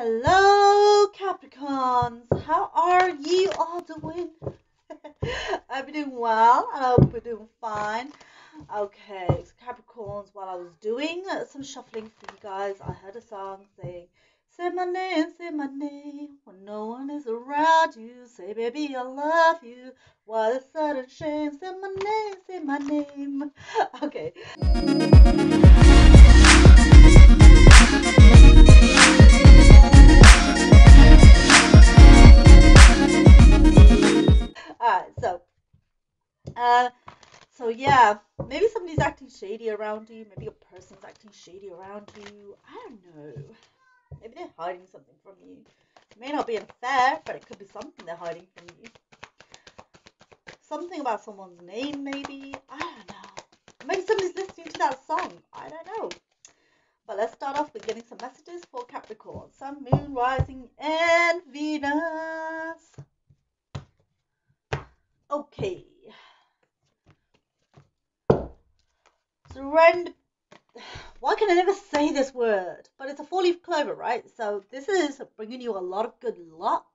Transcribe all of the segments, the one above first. Hello Capricorns, how are you all doing? I've been doing well and I hope we're doing fine. Okay, so Capricorns, while I was doing some shuffling for you guys, I heard a song saying, say my name, when no one is around you, say baby I love you, what a sudden shame, say my name, okay. So yeah, maybe somebody's acting shady around you, maybe a person's acting shady around you, I don't know, maybe they're hiding something from you. It may not be unfair, but it could be something they're hiding from you. Something about someone's name maybe, I don't know, maybe somebody's listening to that song, I don't know. But let's start off with getting some messages for Capricorn, Sun, Moon, Rising and Venus. Okay. Surrender. Why can I never say this word? But it's a four-leaf clover, right? So this is bringing you a lot of good luck.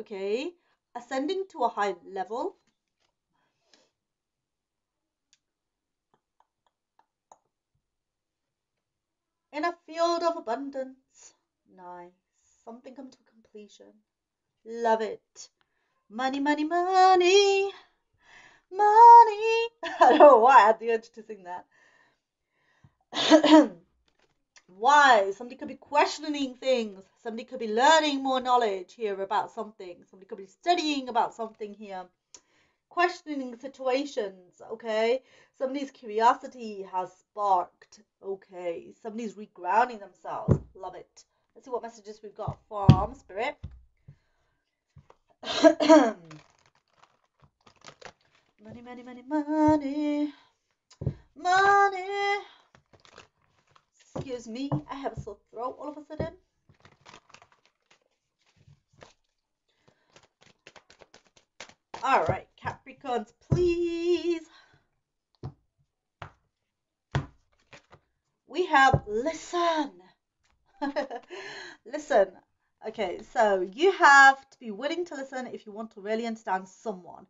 Okay. Ascending to a high level. In a field of abundance. Nice. Something come to completion. Love it. Money, money, money, money. I don't know why I had the urge to sing that. Why? Somebody could be questioning things. Somebody could be learning more knowledge here about something. Somebody could be studying about something here. Questioning situations, okay? Somebody's curiosity has sparked, okay? Somebody's regrounding themselves. Love it. Let's see what messages we've got from Spirit. Money, money, money, money, money. Excuse me, I have a sore throat all of a sudden. All right, Capricorns, please. We have listen. Listen. Okay, so you have to be willing to listen if you want to really understand someone.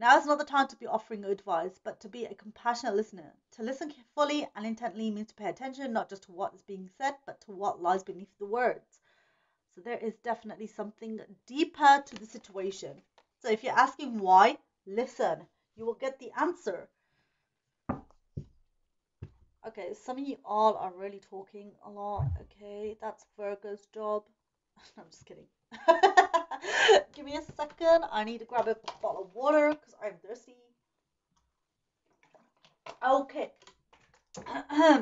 Now is not the time to be offering advice, but to be a compassionate listener. To listen fully and intently means to pay attention, not just to what is being said, but to what lies beneath the words. So there is definitely something deeper to the situation. So if you're asking why, listen. You will get the answer. Okay, some of you all are really talking a lot. Okay, that's Virgo's job. I'm just kidding. Give me a second. I need to grab a bottle of water because I'm thirsty. Okay.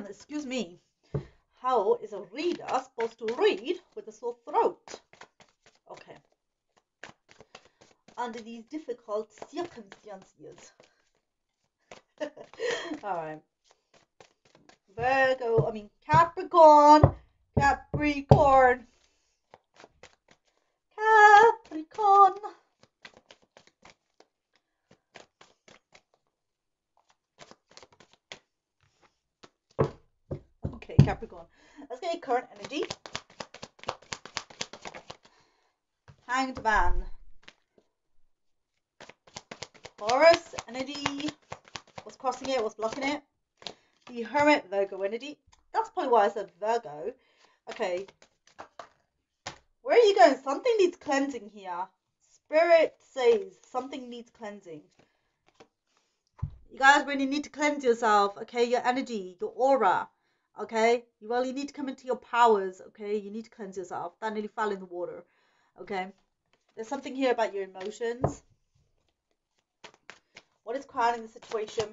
Excuse me. How is a reader supposed to read with a sore throat? Okay. Under these difficult circumstances. Alright. Capricorn. Capricorn. Okay, Capricorn. Let's get your current energy. Hanged Man. Taurus energy. What's crossing it? What's blocking it? The Hermit, Virgo energy. That's probably why I said Virgo. Okay. Where are you going? Something needs cleansing here. Spirit says something needs cleansing. You guys really need to cleanse yourself, okay? Your energy, your aura, okay? You really need to come into your powers, okay? You need to cleanse yourself. That nearly fell in the water, okay? There's something here about your emotions. What is crowding the situation?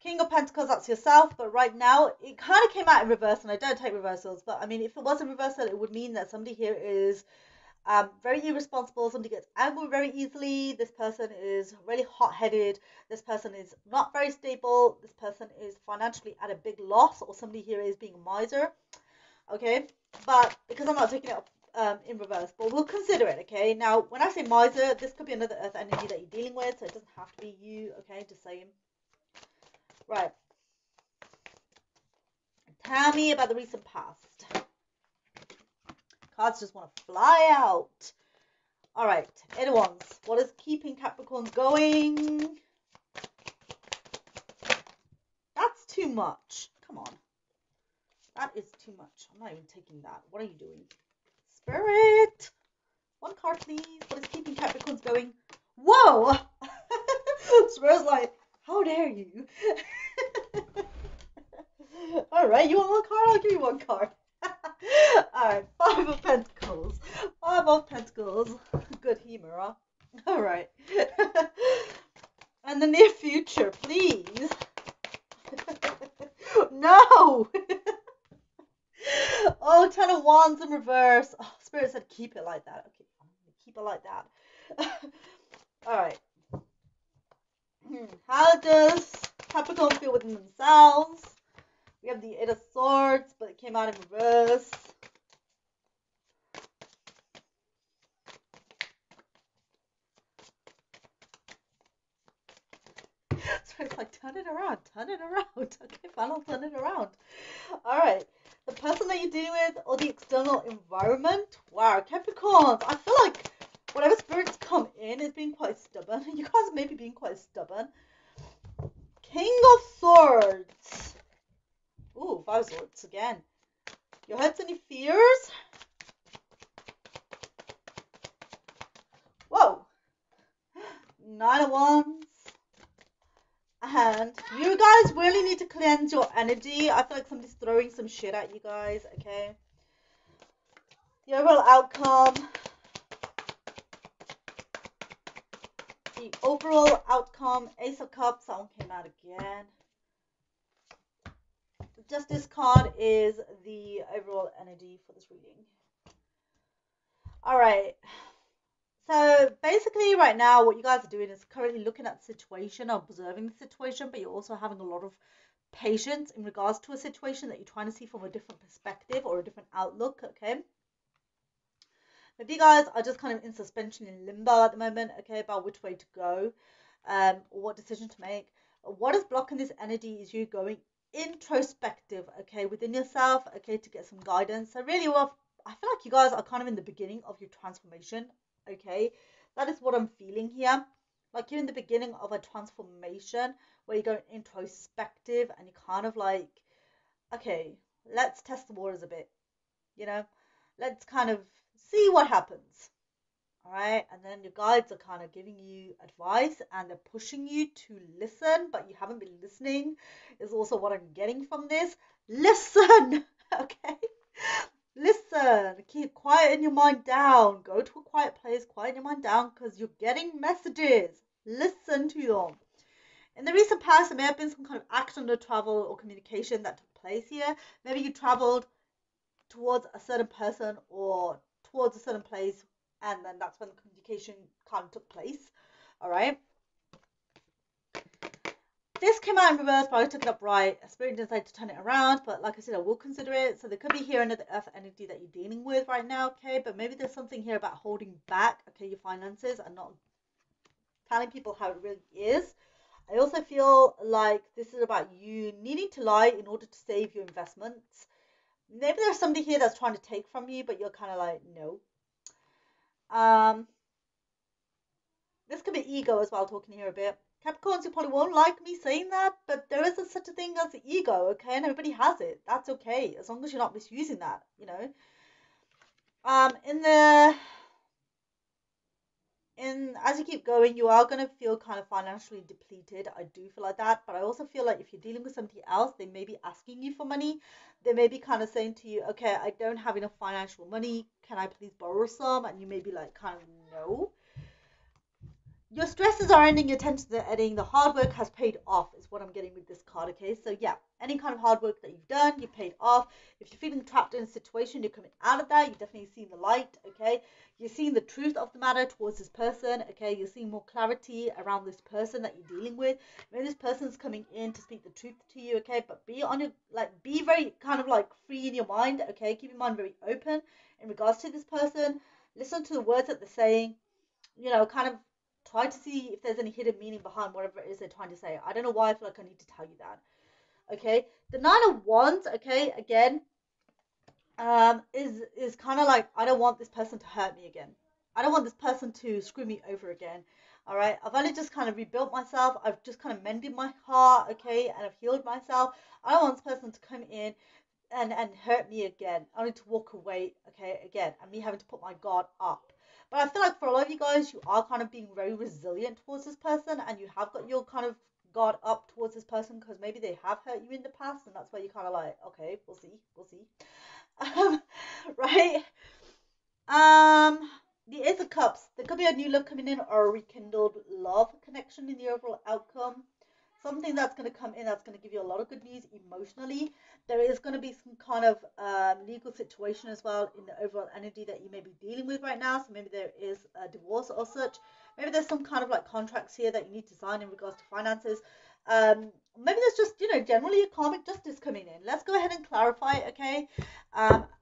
King of Pentacles, that's yourself, but right now it kind of came out in reverse, and I don't take reversals, but I mean, if it was a reversal, it would mean that somebody here is very irresponsible, somebody gets angry very easily, this person is really hot-headed, this person is not very stable, this person is financially at a big loss, or somebody here is being a miser, okay? But because I'm not taking it in reverse, but we'll consider it, okay? Now, when I say miser, this could be another earth energy that you're dealing with, so it doesn't have to be you, okay? Just saying. Right. Tell me about the recent past. Cards just want to fly out. All right, inner ones. What is keeping Capricorn going? That's too much. Come on. That is too much. I'm not even taking that. What are you doing? Spirit. One card, please. What is keeping Capricorns going? Whoa! Spirit's like, how dare you? All right, you want one card? I'll give you one card. All right, Five of Pentacles. Five of Pentacles. Good humor, huh? All right. And the near future, please. No! Oh, Ten of Wands in reverse. Oh, Spirit said keep it like that. Okay, I'm going to keep it like that. All right. How does Capricorn feel within themselves? We have the Eight of Swords, but it came out in reverse. So it's like, turn it around. Okay, fine, I'll turn it around. All right. The person that you're dealing with or the external environment. Wow, Capricorns, I feel like whatever spirits come in is being quite stubborn. You guys may be being quite stubborn. King of Swords. Ooh, Five of Swords again. Your hopes and your fears? Whoa. Nine of Wands. And you guys really need to cleanse your energy. I feel like somebody's throwing some shit at you guys, okay? The overall outcome. The overall outcome. Ace of Cups. That one came out again. Just this card is the overall energy for this reading. All right. So basically right now what you guys are doing is currently looking at the situation, observing the situation, but you're also having a lot of patience in regards to a situation that you're trying to see from a different perspective or a different outlook, okay? If you guys are just kind of in suspension, in limbo at the moment, okay, about which way to go, or what decision to make, what is blocking this energy is you going introspective, okay, within yourself, okay, to get some guidance. So really, well, I feel like you guys are kind of in the beginning of your transformation, okay? That is what I'm feeling here. Like you're in the beginning of a transformation where you're going introspective and you're kind of like, okay, let's test the waters a bit, you know, let's kind of see what happens. All right, and then your guides are kind of giving you advice and they're pushing you to listen, but you haven't been listening is also what I'm getting from this. Listen, okay? Listen, keep quieting your mind down. Go to a quiet place, quiet your mind down because you're getting messages. Listen to them. In the recent past, there may have been some kind of action or travel or communication that took place here. Maybe you traveled towards a certain person or towards a certain place, and then that's when the communication kind of took place. All right. This came out in reverse, but I took it up right. Spirit decided to turn it around, but like I said, I will consider it. So there could be here another earth energy that you're dealing with right now, okay? But maybe there's something here about holding back, okay, your finances and not telling people how it really is. I also feel like this is about you needing to lie in order to save your investments. Maybe there's somebody here that's trying to take from you, but you're kind of like, no. This could be ego as well, talking here a bit. Capricorns, you probably won't like me saying that, but there is such a thing as the ego, okay? And everybody has it. That's okay, as long as you're not misusing that, you know. As you keep going, you are going to feel kind of financially depleted. I do feel like that, but I also feel like if you're dealing with somebody else, they may be asking you for money. They may be kind of saying to you, okay, I don't have enough financial money. Can I please borrow some? And you may be like, kind of, no. Your stresses are ending, your tensions are ending, the hard work has paid off is what I'm getting with this card, okay? So yeah, any kind of hard work that you've done, you paid off. If you're feeling trapped in a situation, you're coming out of that, you're definitely seeing the light, okay? You're seeing the truth of the matter towards this person, okay? You're seeing more clarity around this person that you're dealing with. Maybe this person's coming in to speak the truth to you, okay? But be on your, like, be very kind of like free in your mind, okay? Keep your mind very open in regards to this person. Listen to the words that they're saying, you know, kind of try to see if there's any hidden meaning behind whatever it is they're trying to say. I don't know why I feel like I need to tell you that. Okay. The Nine of Wands, okay, again, is kind of like, I don't want this person to hurt me again. I don't want this person to screw me over again. All right, I've only just kind of rebuilt myself. I've just kind of mended my heart, okay, and I've healed myself. I don't want this person to come in and hurt me again. I need to walk away, okay, again, and me having to put my guard up. But I feel like for a lot of you guys, you are kind of being very resilient towards this person, and you have got your kind of guard up towards this person because maybe they have hurt you in the past, and that's why you're kind of like, okay, we'll see. Right? The Ace of Cups. There could be a new love coming in or a rekindled love connection in the overall outcome. Something that's going to come in that's going to give you a lot of good news emotionally. There is going to be some kind of legal situation as well in the overall energy that you may be dealing with right now. So maybe there is a divorce or such. Maybe there's some kind of like contracts here that you need to sign in regards to finances. Maybe there's just, you know, generally a karmic justice coming in. Let's go ahead and clarify, okay?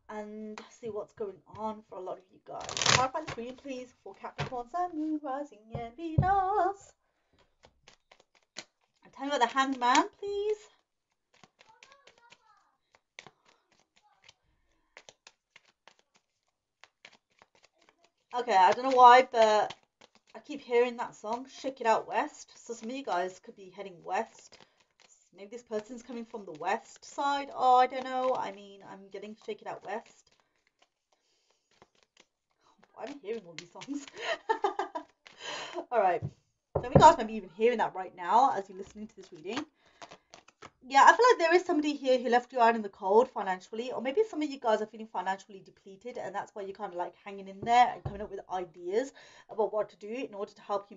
And see what's going on for a lot of you guys. Clarify the screen, please, for Capricorn, Sun, Moon, Rising, and Venus. Tell me about the Hanged Man, please. Okay, I don't know why, but I keep hearing that song, Shake It Out West. So some of you guys could be heading west. Maybe this person's coming from the west side. Oh, I don't know. I mean, I'm getting Shake It Out West. I'm hearing all these songs. All right. Some of you guys might be even hearing that right now as you're listening to this reading. Yeah, I feel like there is somebody here who left you out in the cold financially, or maybe some of you guys are feeling financially depleted, and that's why you're kind of like hanging in there and coming up with ideas about what to do in order to help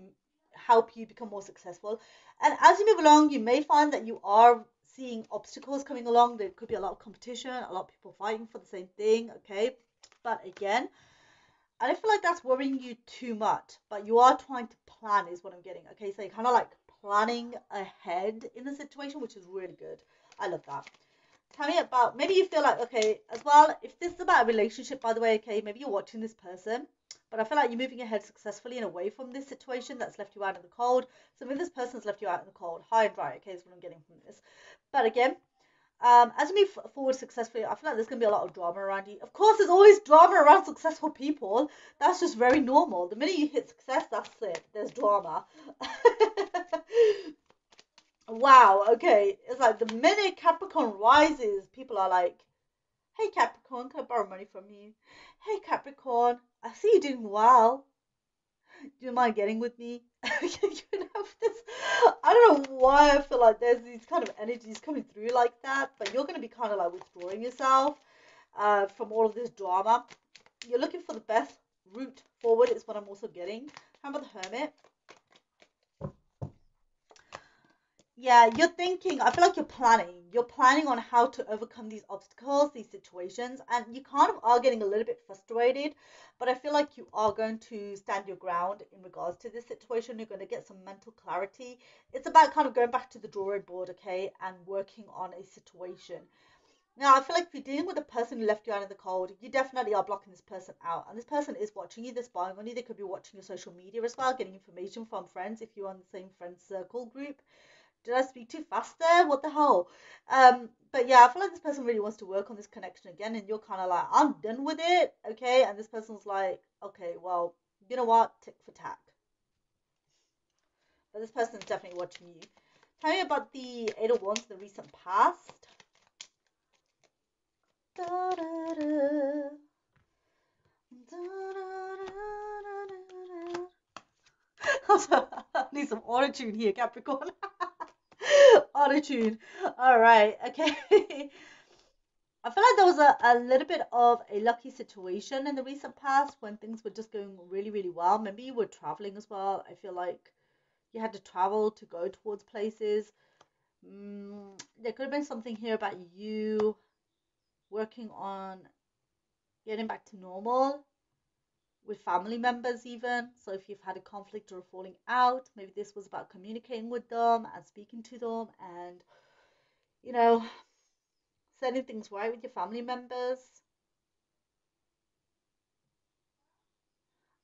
you become more successful. And as you move along, you may find that you are seeing obstacles coming along. There could be a lot of competition, a lot of people fighting for the same thing, okay? But again, I don't feel like that's worrying you too much, but you are trying to plan is what I'm getting. Okay, so you're kind of like planning ahead in the situation, which is really good. I love that. Tell me about, maybe you feel like, okay, as well, if this is about a relationship, by the way, okay, maybe you're watching this person, but I feel like you're moving ahead successfully and away from this situation that's left you out in the cold. So maybe this person's left you out in the cold, high and dry, okay, is what I'm getting from this. But again, as we move forward successfully, I feel like there's going to be a lot of drama around you. Of course, there's always drama around successful people. That's just very normal. The minute you hit success, that's it. There's drama. Wow, okay. It's like the minute Capricorn rises, people are like, hey, Capricorn, can I borrow money from you? Hey, Capricorn, I see you doing well. Do you mind getting with me? I don't know why I feel like there's these kind of energies coming through like that, but you're going to be kind of like withdrawing yourself from all of this drama. You're looking for the best route forward is what I'm also getting. How about the Hermit? Yeah, you're thinking, I feel like you're planning on how to overcome these obstacles, these situations, and you kind of are getting a little bit frustrated, but I feel like you are going to stand your ground in regards to this situation. You're going to get some mental clarity. It's about kind of going back to the drawing board, okay, and working on a situation. Now, I feel like if you're dealing with a person who left you out in the cold, you definitely are blocking this person out. And this person is watching you, they're spying on you. They could be watching your social media as well, getting information from friends if you're on the same friend circle group. Did I speak too fast there? What the hell? But yeah, I feel like this person really wants to work on this connection again, and you're kind of like, I'm done with it, okay? And this person's like, okay, well, you know what? Tick for tack. But this person's definitely watching you. Tell me about the Eight of Wands in the recent past. Da, da, da, da, da, da, da, da. I need some auto-tune here, Capricorn. Auto-tune. All right, okay. I feel like there was a little bit of a lucky situation in the recent past when things were just going really, really well. Maybe you were traveling as well. I feel like you had to travel to go towards places. There could have been something here about you working on getting back to normal with family members even. So if you've had a conflict or a falling out, maybe this was about communicating with them and speaking to them and, you know, setting things right with your family members.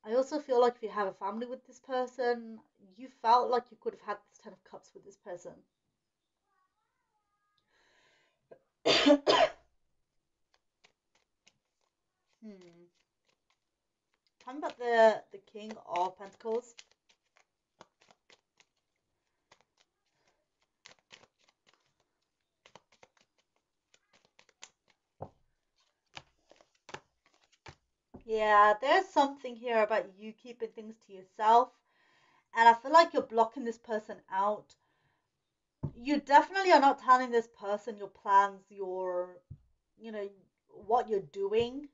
I also feel like if you have a family with this person, you felt like you could have had this Ten of Cups with this person. Hmm. Talking about the King of Pentacles. Yeah, there's something here about you keeping things to yourself, and I feel like you're blocking this person out. You definitely are not telling this person your plans, your, you know, what you're doing.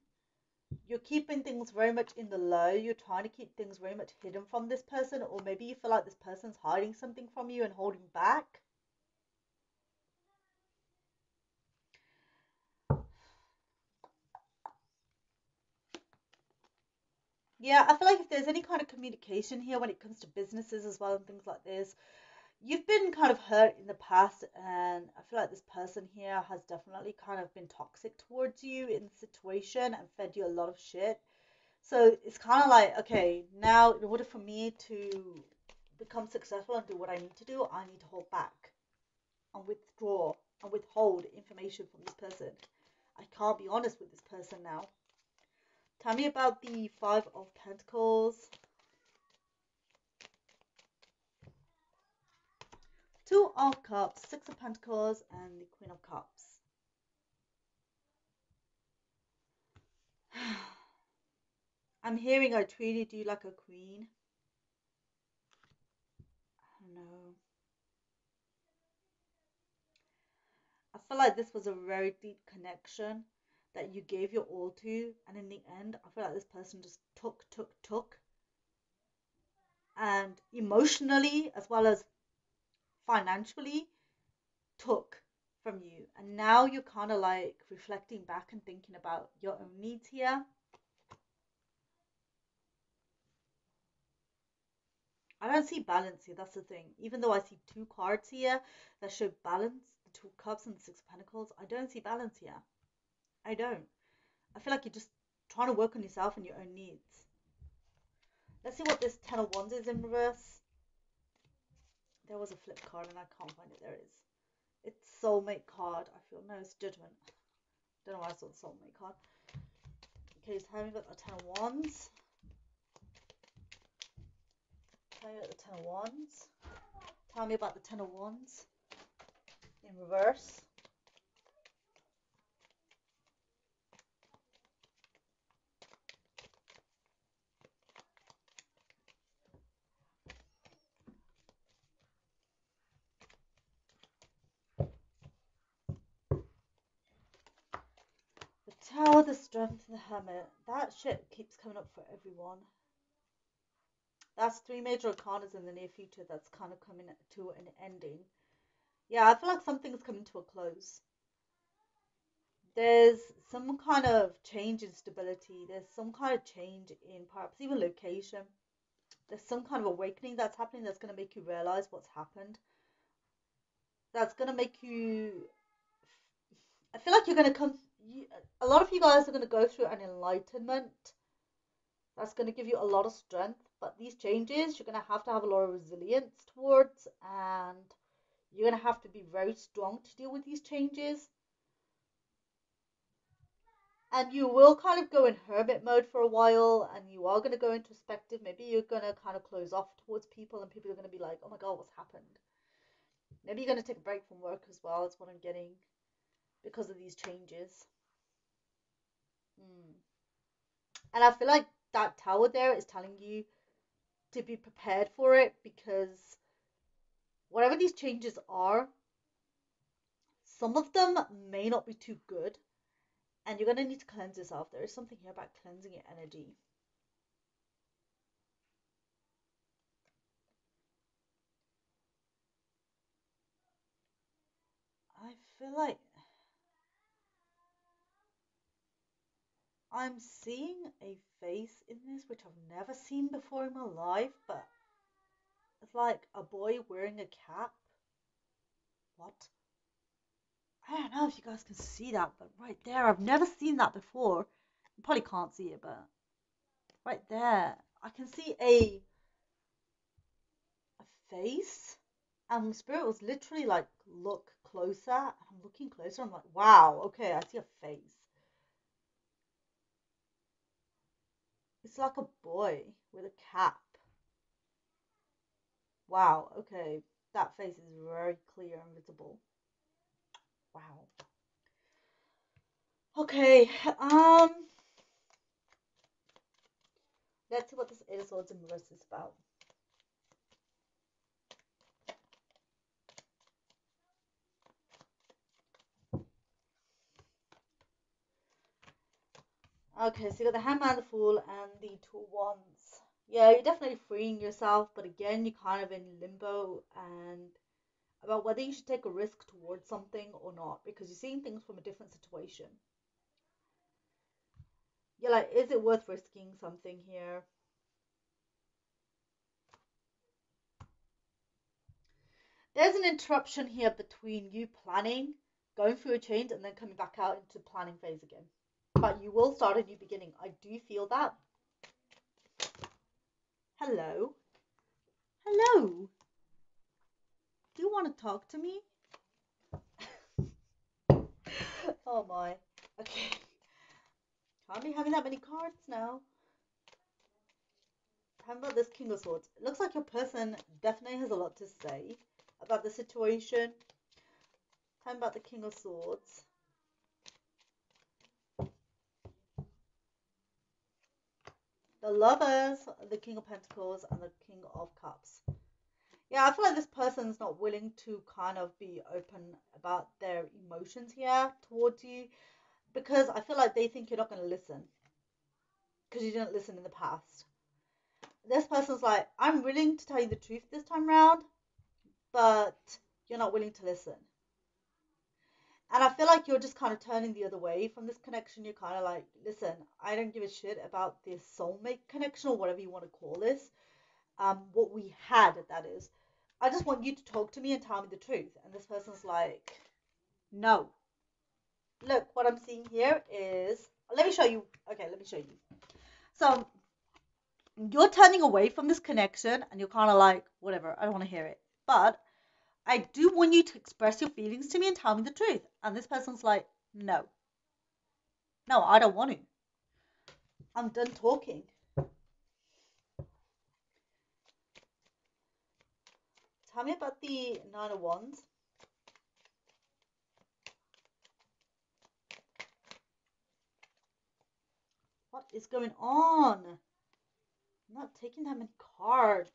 You're keeping things very much in the low. You're trying to keep things very much hidden from this person, or maybe you feel like this person's hiding something from you and holding back. Yeah, I feel like if there's any kind of communication here when it comes to businesses as well and things like this, you've been kind of hurt in the past, and I feel like this person here has definitely kind of been toxic towards you in the situation and fed you a lot of shit. So it's kind of like, okay, now in order for me to become successful and do what I need to do, I need to hold back and withdraw and withhold information from this person. I can't be honest with this person now. Tell me about the Five of Pentacles, Two of Cups, Six of Pentacles, and the Queen of Cups. I'm hearing I treated you like a queen. I don't know. I feel like this was a very deep connection that you gave your all to, and in the end, I feel like this person just took, and emotionally as well as financially took from you, and now you're kind of like reflecting back and thinking about your own needs here. I don't see balance here, that's the thing. Even though I see two cards here that show balance, the Two Cups and the Six of Pentacles, I don't see balance here. I don't. I feel like you're just trying to work on yourself and your own needs. Let's see what this Ten of Wands is in reverse. There was a flip card and I can't find it. There it is. It's soulmate card. I feel no, it's judgment. Don't know why I saw the soulmate card. Okay, so tell me about the Ten of Wands. Tell me about the Ten of Wands. Tell me about the Ten of Wands in reverse. Tower, the Strength, and the Hermit. That shit keeps coming up for everyone. That's three major arcanas in the near future that's kind of coming to an ending. Yeah, I feel like something's coming to a close. There's some kind of change in stability. There's some kind of change in perhaps even location. There's some kind of awakening that's happening that's going to make you realize what's happened. That's going to make you... I feel like you're going to come... a lot of you guys are going to go through an enlightenment that's going to give you a lot of strength, but these changes you're going to have a lot of resilience towards, and you're going to have to be very strong to deal with these changes, and you will kind of go in hermit mode for a while, and you are going to go introspective. Maybe you're going to kind of close off towards people, and people are going to be like, oh my god, what's happened? Maybe you're going to take a break from work as well, is what I'm getting, because of these changes. And I feel like that tower there is telling you to be prepared for it, because whatever these changes are, some of them may not be too good, and you're going to need to cleanse yourself. There is something here about cleansing your energy. I feel like I'm seeing a face in this which I've never seen before in my life, but it's like a boy wearing a cap. What? I don't know if you guys can see that, but right there, I've never seen that before. You probably can't see it, but right there, I can see a face, and Spirit was literally like, look closer. I'm looking closer, I'm like, wow, okay, I see a face. It's like a boy with a cap. Wow, okay, that face is very clear and visible. Wow. Okay, let's see what this Eight of Swords in Reverse is about. Okay, so you got the Hangman, the Fool, and the Two Wands. Yeah, you're definitely freeing yourself, but again, you're kind of in limbo and about whether you should take a risk towards something or not, because you're seeing things from a different situation. You're like, is it worth risking something here? There's an interruption here between you planning, going through a change, and then coming back out into the planning phase again. But you will start a new beginning. I do feel that. Hello? Hello? Do you want to talk to me? Oh my. Okay. Can't be having that many cards now. How about this King of Swords? It looks like your person definitely has a lot to say about the situation. How about the King of Swords? The Lovers, the King of Pentacles, and the King of Cups. Yeah, I feel like this person's not willing to kind of be open about their emotions here towards you, because I feel like they think you're not going to listen because you didn't listen in the past. This person's like, I'm willing to tell you the truth this time round, but you're not willing to listen. And I feel like you're just kind of turning the other way from this connection. You're kind of like, listen, I don't give a shit about this soulmate connection or whatever you want to call this. What we had, that is. I just want you to talk to me and tell me the truth. And this person's like, no. Look, what I'm seeing here is, let me show you. Okay, let me show you. So you're turning away from this connection and you're kind of like, whatever, I don't want to hear it. But I do want you to express your feelings to me and tell me the truth. And this person's like, no. No, I don't want to. I'm done talking. Tell me about the Nine of Wands. What is going on? I'm not taking that many cards.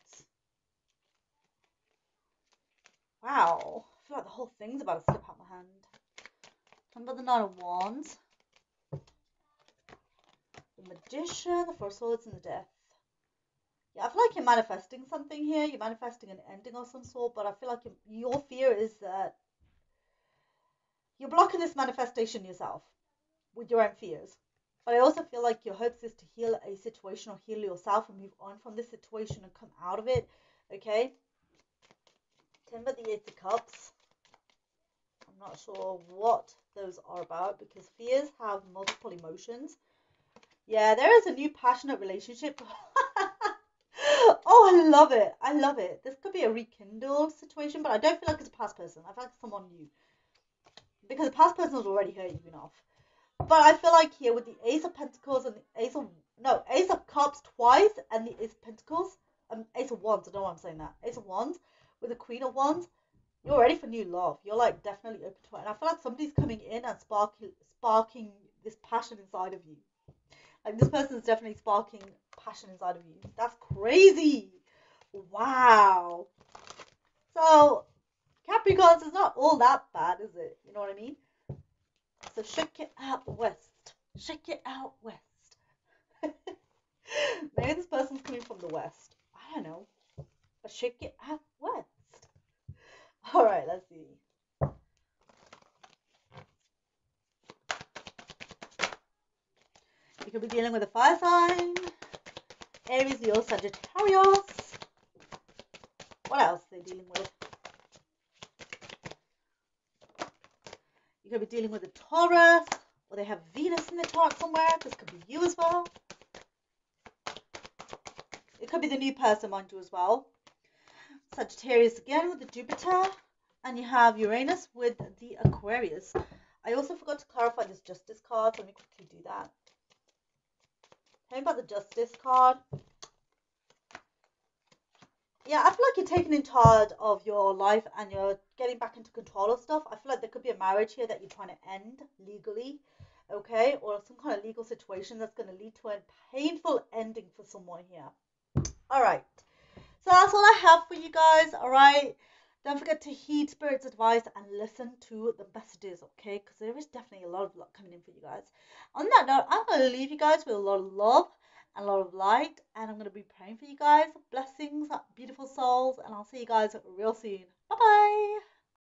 Wow, I feel like the whole thing's about to slip out my hand. Tell me about the Nine of Wands, the Magician, the Four of Swords, and the Death. Yeah, I feel like you're manifesting something here. You're manifesting an ending of some sort, but I feel like your fear is that you're blocking this manifestation yourself with your own fears. But I also feel like your hopes is to heal a situation or heal yourself and move on from this situation and come out of it, okay? Timber, the Eight of Cups. I'm not sure what those are about because fears have multiple emotions. Yeah, there is a new passionate relationship. Oh, I love it. I love it. This could be a rekindled situation, but I don't feel like it's a past person. I feel like it's someone new. Because the past person has already hurt you enough. But I feel like here with the Ace of Pentacles and the Ace of Cups twice and the Ace of Pentacles. Ace of Wands. I don't know why I'm saying that. Ace of Wands. With the Queen of Wands, you're ready for new love. You're like definitely open to it. And I feel like somebody's coming in and sparking this passion inside of you. Like this person's definitely sparking passion inside of you. That's crazy. Wow. So Capricorns, it's not all that bad, is it? You know what I mean? So shake it out west. Shake it out west. Maybe this person's coming from the west. I don't know. But shake it out west. All right, let's see. You could be dealing with a fire sign. Aries, Leo, Sagittarius. What else are they dealing with? You could be dealing with a Taurus, or they have Venus in the chart somewhere. This could be you as well. It could be the new person, mind you, as well. Sagittarius again with the Jupiter, and you have Uranus with the Aquarius. I also forgot to clarify this Justice card, so let me quickly do that. Tell me about the Justice card. Yeah, I feel like you're taking in charge of your life and you're getting back into control of stuff. I feel like there could be a marriage here that you're trying to end legally, okay? Or some kind of legal situation that's going to lead to a painful ending for someone here. All right. So that's all I have for you guys, all right? Don't forget to heed Spirit's advice and listen to the messages, okay? Because there is definitely a lot of luck coming in for you guys. On that note, I'm going to leave you guys with a lot of love. A lot of light, and I'm going to be praying for you guys. Blessings, beautiful souls, and I'll see you guys real soon. Bye bye.